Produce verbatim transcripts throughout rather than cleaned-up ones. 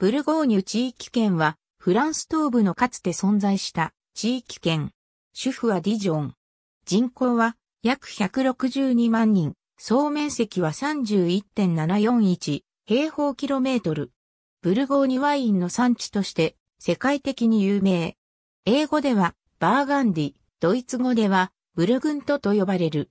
ブルゴーニュ地域圏は、フランス東部のかつて存在した地域圏。首府はディジョン。人口は約ひゃくろくじゅうにまんにん。総面積は さんじゅういってんななよんいち 平方キロメートル。ブルゴーニュワインの産地として世界的に有名。英語ではバーガンディ、ドイツ語ではブルグントと呼ばれる。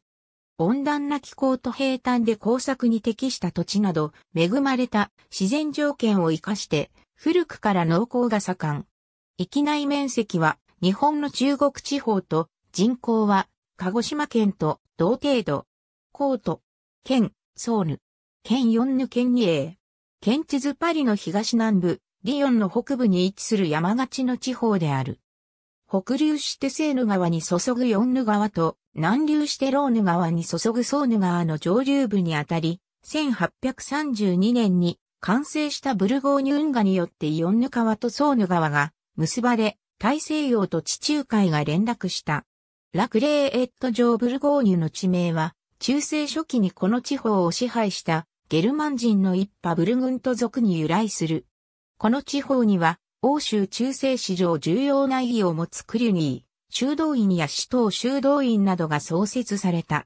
温暖な気候と平坦で耕作に適した土地など恵まれた自然条件を生かして古くから農耕が盛ん。域内面積は日本の中国地方と人口は鹿児島県と同程度。コート、県、ソウル、県ヨンヌ県ニエー。県地図パリの東南部、リヨンの北部に位置する山がちの地方である。北流してセーヌ川に注ぐヨンヌ川と南流してローヌ川に注ぐソーヌ川の上流部にあたり、せんはっぴゃくさんじゅうにねんに完成したブルゴーニュ運河によってヨンヌ川とソーヌ川が結ばれ、大西洋と地中海が連絡した。ラクレーエット城ブルゴーニュの地名は、中世初期にこの地方を支配したゲルマン人の一派ブルグント族に由来する。この地方には、欧州中世史上重要な意義を持つクリュニー、修道院やシトー修道院などが創設された。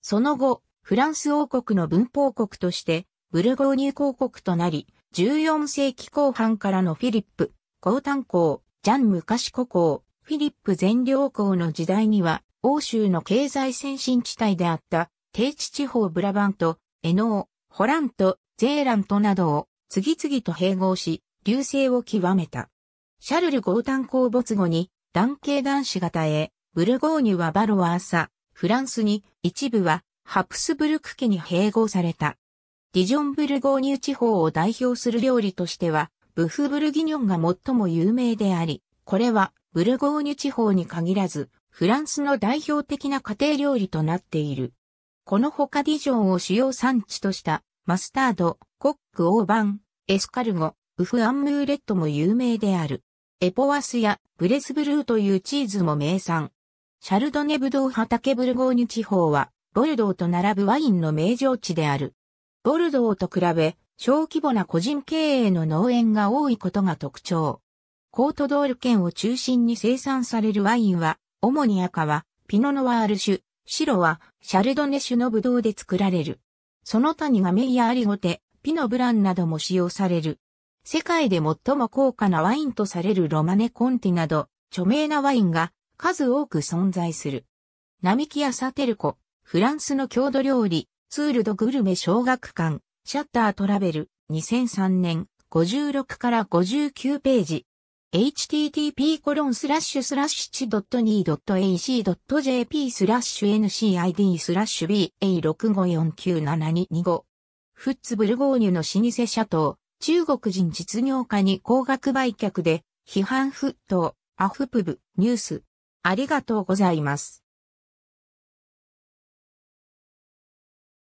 その後、フランス王国の分封国として、ブルゴーニュ公国となり、じゅうよんせいきこうはんからのフィリップ、コータン公、ジャン・ムカシコ公、フィリップ全領公の時代には、欧州の経済先進地帯であった、低地地方ブラバント、エノー、ホラント、ゼーラントなどを次々と併合し、隆盛を極めた。シャルル・ゴータン公没後に、男系男子型へ、ブルゴーニュはバロワーサ、フランスに、一部はハプスブルク家に併合された。ディジョン・ブルゴーニュ地方を代表する料理としては、ブフ・ブルギニョンが最も有名であり、これはブルゴーニュ地方に限らず、フランスの代表的な家庭料理となっている。このほかディジョンを主要産地とした、マスタード、コック・オーバン、エスカルゴ、ウフ・アンムーレットも有名である。エポワスやブレスブルーというチーズも名産。シャルドネブドウ畑ブルゴーニュ地方は、ボルドーと並ぶワインの名城地である。ボルドーと比べ、小規模な個人経営の農園が多いことが特徴。コートドール県を中心に生産されるワインは、主に赤はピノノワール種、白はシャルドネ種のブドウで作られる。その他にガメイやアリゴテ、ピノブランなども使用される。世界で最も高価なワインとされるロマネコンティなど、著名なワインが数多く存在する。並木やサテルコ、フランスの郷土料理、ツールドグルメ小学館。シャッタートラベル、にせんさんねん、ごじゅうろくからごじゅうきゅうページ。エイチティーティーピーコロンスラッシュスラッシュチドットニードットエーシードットジェーピースラッシュエヌシーアイディースラッシュビーエーろくごよんきゅうななにご。フッツブルゴーニュの老舗シャトー、中国人実業家に高額売却で批判沸騰、アフプブ、ニュース。ありがとうございます。